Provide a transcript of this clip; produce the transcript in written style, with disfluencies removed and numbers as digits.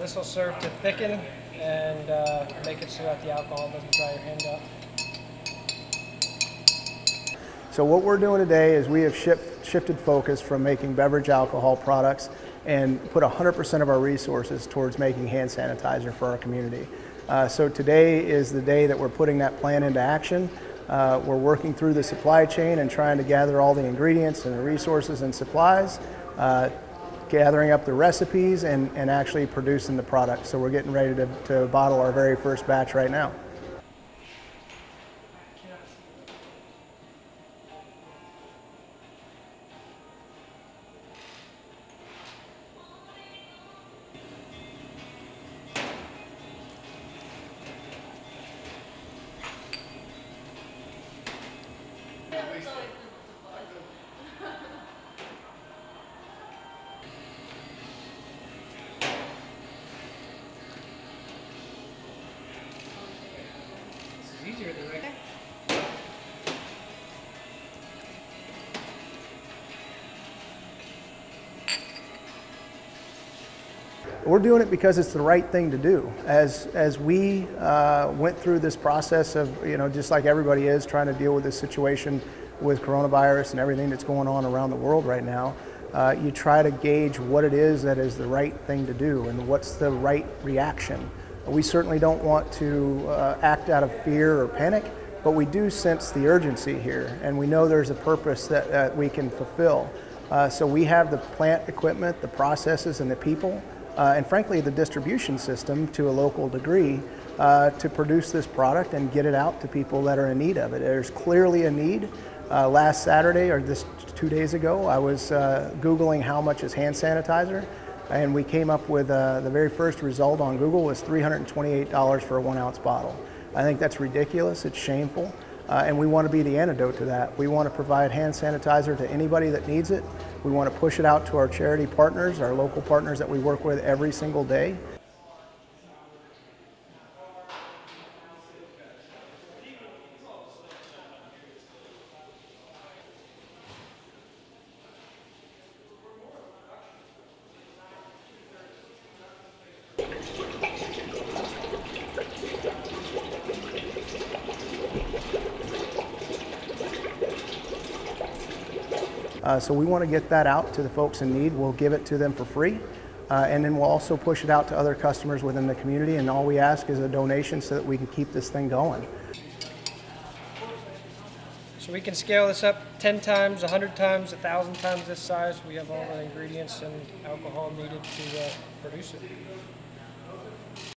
this will serve to thicken and make it so that the alcohol doesn't dry your hand up. So what we're doing today is we have shifted focus from making beverage alcohol products and put 100% of our resources towards making hand sanitizer for our community. So today is the day that we're putting that plan into action. We're working through the supply chain and trying to gather all the ingredients and the resources and supplies, gathering up the recipes and actually producing the product. So we're getting ready to bottle our very first batch right now. Easier than right. We're doing it because it's the right thing to do. As we went through this process of, just like everybody is trying to deal with this situation with coronavirus and everything that's going on around the world right now, you try to gauge what it is that is the right thing to do and what's the right reaction. We certainly don't want to act out of fear or panic, but we do sense the urgency here, and we know there's a purpose that, we can fulfill. So we have the plant equipment, the processes, and the people, and frankly the distribution system to a local degree to produce this product and get it out to people that are in need of it. There's clearly a need. Last Saturday, or this 2 days ago, I was Googling how much is hand sanitizer. And we came up with the very first result on Google was $328 for a 1 ounce bottle. I think that's ridiculous, it's shameful, and we want to be the antidote to that. We want to provide hand sanitizer to anybody that needs it. We want to push it out to our charity partners, our local partners that we work with every single day. So we want to get that out to the folks in need. We'll give it to them for free, and then we'll also push it out to other customers within the community, and all we ask is a donation so that we can keep this thing going. So we can scale this up 10 times, 100 times, 1,000 times this size. We have all the ingredients and alcohol needed to produce it.